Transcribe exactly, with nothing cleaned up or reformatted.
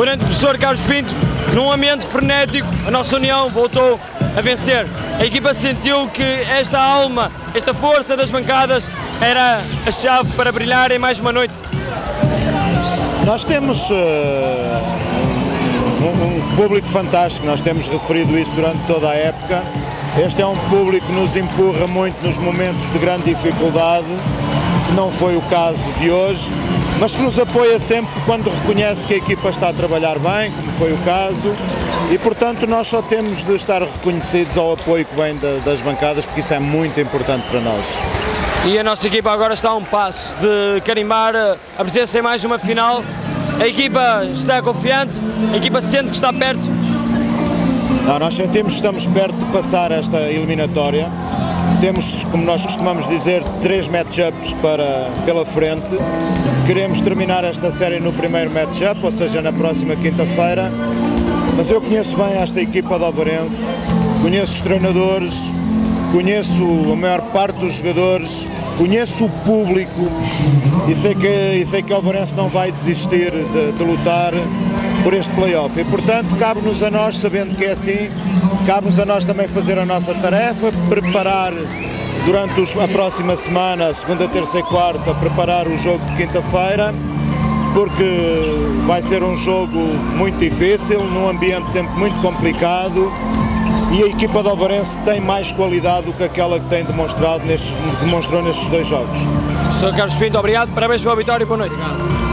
Durante o professor Carlos Pinto, num ambiente frenético, a nossa União voltou a vencer. A equipa sentiu que esta alma, esta força das bancadas, era a chave para brilhar em mais uma noite. Nós temos uh, um, um público fantástico, nós temos referido isso durante toda a época. Este é um público que nos empurra muito nos momentos de grande dificuldade, que não foi o caso de hoje, mas que nos apoia sempre quando reconhece que a equipa está a trabalhar bem, como foi o caso, e portanto nós só temos de estar reconhecidos ao apoio que vem da, das bancadas, porque isso é muito importante para nós. E a nossa equipa agora está a um passo de carimbar a presença em mais uma final. A equipa está confiante, a equipa sente que está perto. Não, nós sentimos que estamos perto de passar esta eliminatória. Temos, como nós costumamos dizer, três match-ups para, pela frente. Queremos terminar esta série no primeiro match-up, ou seja, na próxima quinta-feira. Mas eu conheço bem esta equipa do Ovarense, conheço os treinadores, conheço a maior parte dos jogadores, conheço o público e sei que, e sei que o Ovarense não vai desistir de, de lutar por este play-off. E, portanto, cabe-nos a nós, sabendo que é assim, cabe-nos a nós também fazer a nossa tarefa, preparar durante os, a próxima semana, segunda, terça e quarta, preparar o jogo de quinta-feira, porque vai ser um jogo muito difícil, num ambiente sempre muito complicado, e a equipa do Ovarense tem mais qualidade do que aquela que tem demonstrado nestes, demonstrou nestes dois jogos. senhor Carlos Pinto, obrigado, parabéns pela vitória e boa noite.